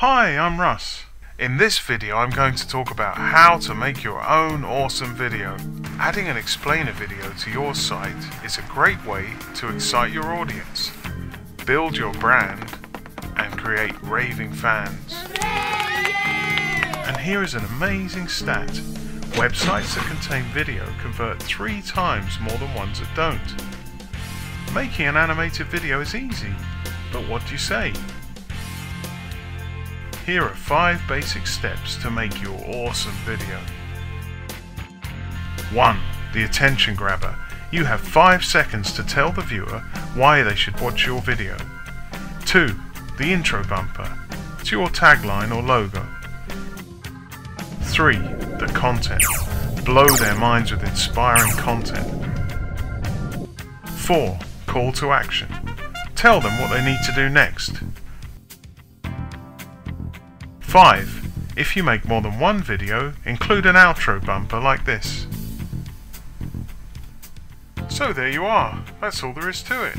Hi, I'm Russ. In this video I'm going to talk about how to make your own awesome video. Adding an explainer video to your site is a great way to excite your audience, build your brand and create raving fans. And here is an amazing stat. Websites that contain video convert 3 times more than ones that don't. Making an animated video is easy, but what do you say? Here are 5 basic steps to make your awesome video. 1. The attention grabber. You have 5 seconds to tell the viewer why they should watch your video. 2. The intro bumper. It's your tagline or logo. 3. The content. Blow their minds with inspiring content. 4. Call to action. Tell them what they need to do next. 5. If you make more than one video, include an outro bumper like this. So there you are, that's all there is to it.